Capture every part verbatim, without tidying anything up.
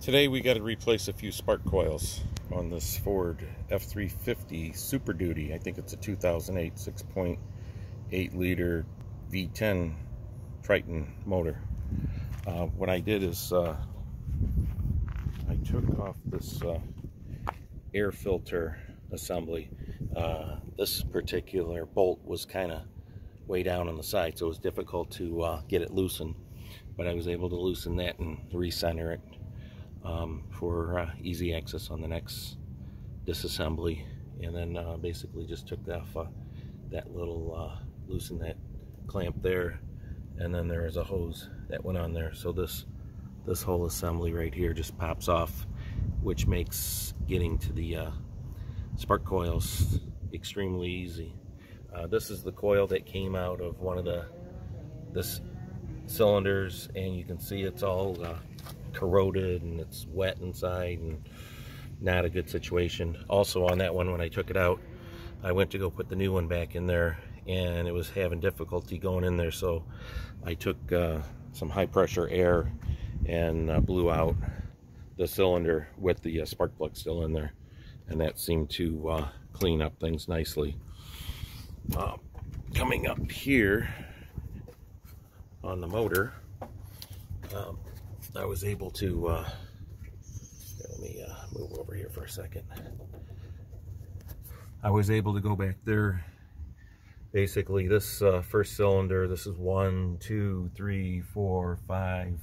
Today we got to replace a few spark coils on this Ford F three fifty Super Duty. I think it's a two thousand eight six point eight liter V ten Triton motor. Uh, what I did is uh, I took off this uh, air filter assembly. Uh, this particular bolt was kind of way down on the side, so it was difficult to uh, get it loosened, but I was able to loosen that and recenter it Um, for uh, easy access on the next disassembly, and then uh, basically just took off uh, that little uh, loosened that clamp there, and then there is a hose that went on there, so this this whole assembly right here just pops off, which makes getting to the uh, spark coils extremely easy. Uh, this is the coil that came out of one of the this cylinders, and you can see it's all uh, corroded and it's wet inside and not a good situation. Also on that one, when I took it out, I went to go put the new one back in there, and it was having difficulty going in there, so I took uh, some high pressure air and uh, blew out the cylinder with the uh, spark plug still in there, and that seemed to uh, clean up things nicely. Uh, coming up here on the motor, um, I was able to, uh, let me uh, move over here for a second. I was able to go back there. Basically this uh, first cylinder, this is one, two, three, four, five,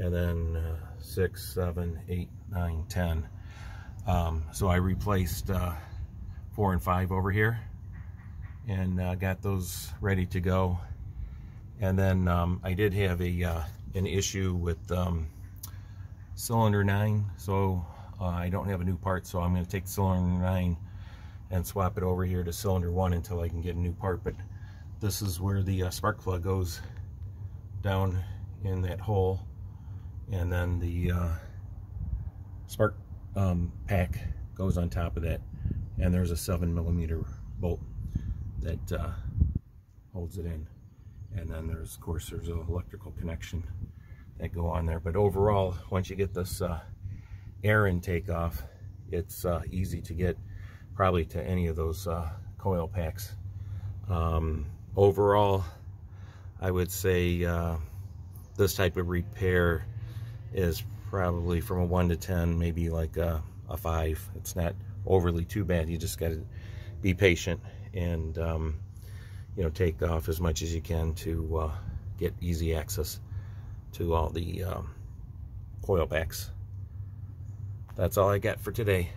and then uh, six, seven, eight, nine, ten. Um, so I replaced uh, four and five over here and uh, got those ready to go. And then um, I did have a uh, an issue with um, cylinder nine, so uh, I don't have a new part, so I'm going to take cylinder nine and swap it over here to cylinder one until I can get a new part. But this is where the uh, spark plug goes down in that hole, and then the uh, spark um, pack goes on top of that, and there's a seven millimeter bolt that uh, holds it in. And then there's, of course, there's an electrical connection that go on there. But overall, once you get this uh, air intake off, it's uh, easy to get probably to any of those uh, coil packs. Um, overall, I would say uh, this type of repair is probably from a one to ten, maybe like a, a five. It's not overly too bad. You just got to be patient and um, you know, take off as much as you can to uh, get easy access to all the um, coil packs. That's all I got for today.